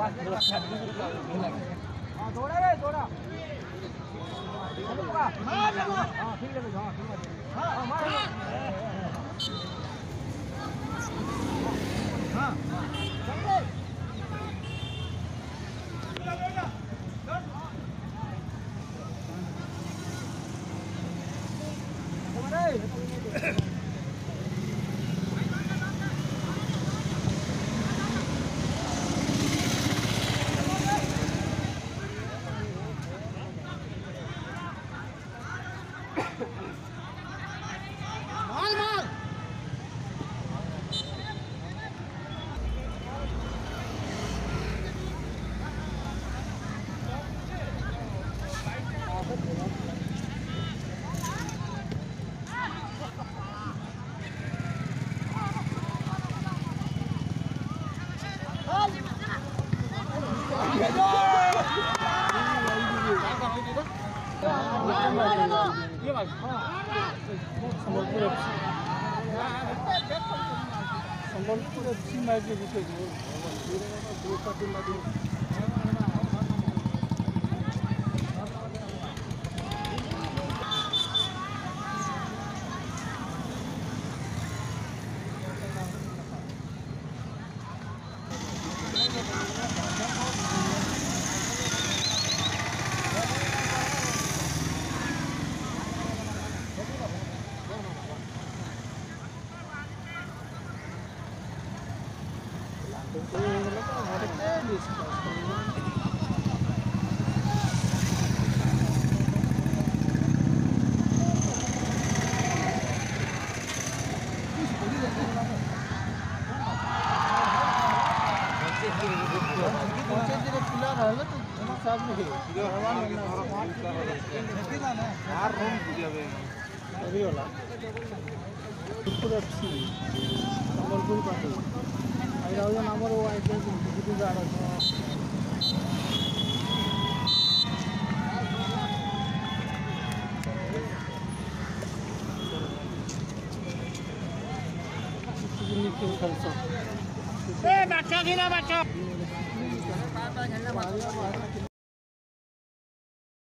Come on, Sambalpur अच्छी match है जिसे जो दो का दिन लगे Hey, bacha, gila bacha.